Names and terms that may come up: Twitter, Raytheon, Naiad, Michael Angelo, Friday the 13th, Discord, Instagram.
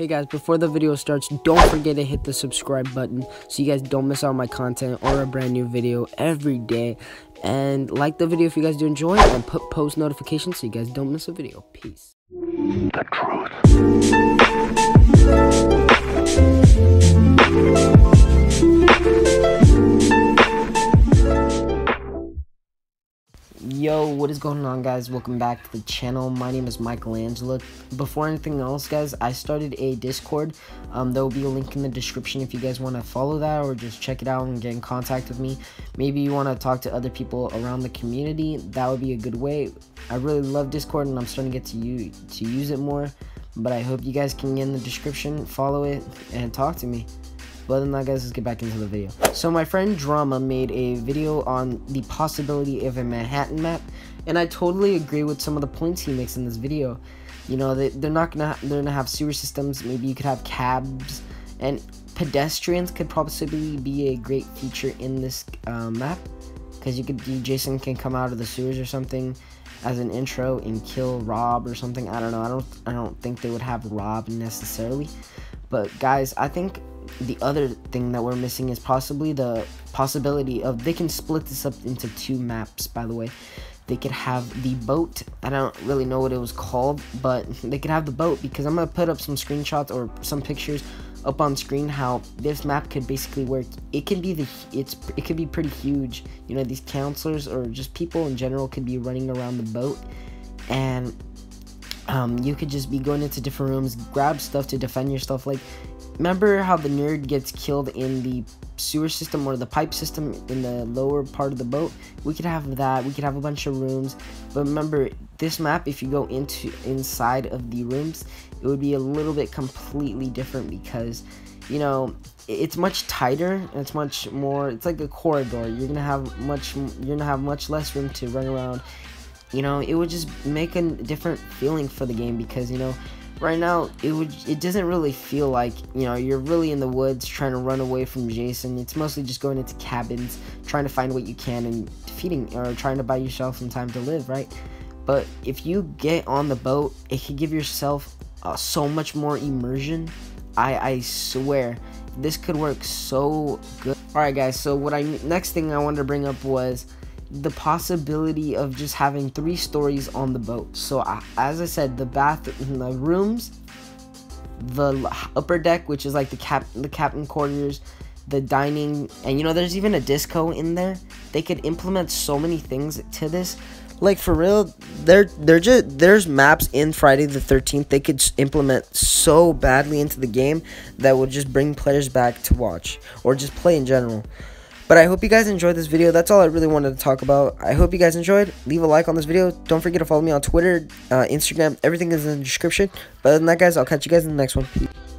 Hey guys, before the video starts, don't forget to hit the subscribe button so you guys don't miss out on my content or a brand new video every day. And like the video if you guys do enjoy it, and put post notifications so you guys don't miss a video. Peace. The truth. Yo, what is going on, guys? Welcome back to the channel. My name is Michael Angelo. Before anything else, guys, I started a Discord. There will be a link in the description if you guys want to follow that or just check it out and get in contact with me. Maybe you want to talk to other people around the community. That would be a good way. I really love Discord and I'm starting to get to use it more, but I hope you guys can get in the description, follow it, and talk to me. But other than that, guys, let's get back into the video. So my friend Drama made a video on the possibility of a Manhattan map, and I totally agree with some of the points he makes in this video. You know, they're gonna have sewer systems. Maybe you could have cabs, and pedestrians could possibly be a great feature in this map, because you could Jason can come out of the sewers or something as an intro and kill Rob or something. I don't know. I don't think they would have Rob necessarily, but guys, I think the other thing that we're missing is possibly the possibility of they can split this up into two maps. By the way, they could have the boat. I don't really know what it was called, but they could have the boat, because I'm gonna put up some screenshots or some pictures up on screen how this map could basically work. It can be it could be pretty huge. You know, these counselors or just people in general could be running around the boat, and you could just be going into different rooms, grab stuff to defend yourself. Like, remember how the nerd gets killed in the sewer system or the pipe system in the lower part of the boat? We could have that. We could have a bunch of rooms. But remember, this map, if you go inside of the rooms, it would be a little bit completely different, because, you know, it's much tighter and it's much more, it's like a corridor. You're gonna have much less room to run around. You know, it would just make a different feeling for the game, because, you know, right now it doesn't really feel like, you know, you're really in the woods trying to run away from Jason. It's mostly just going into cabins, trying to find what you can and defeating, or trying to buy yourself some time to live, right? But if you get on the boat, it could give yourself so much more immersion. I swear this could work so good. All right, guys, so next thing I wanted to bring up was the possibility of just having 3 stories on the boat. So as I said, the bathroom, the rooms, the upper deck, which is like the captain quarters, the dining, and, you know, there's even a disco in there. They could implement so many things to this. Like, for real, there's maps in Friday the 13th they could implement so badly into the game that would just bring players back to watch or just play in general. But I hope you guys enjoyed this video. That's all I really wanted to talk about. I hope you guys enjoyed. Leave a like on this video. Don't forget to follow me on Twitter, Instagram. Everything is in the description. But other than that, guys, I'll catch you guys in the next one. Peace.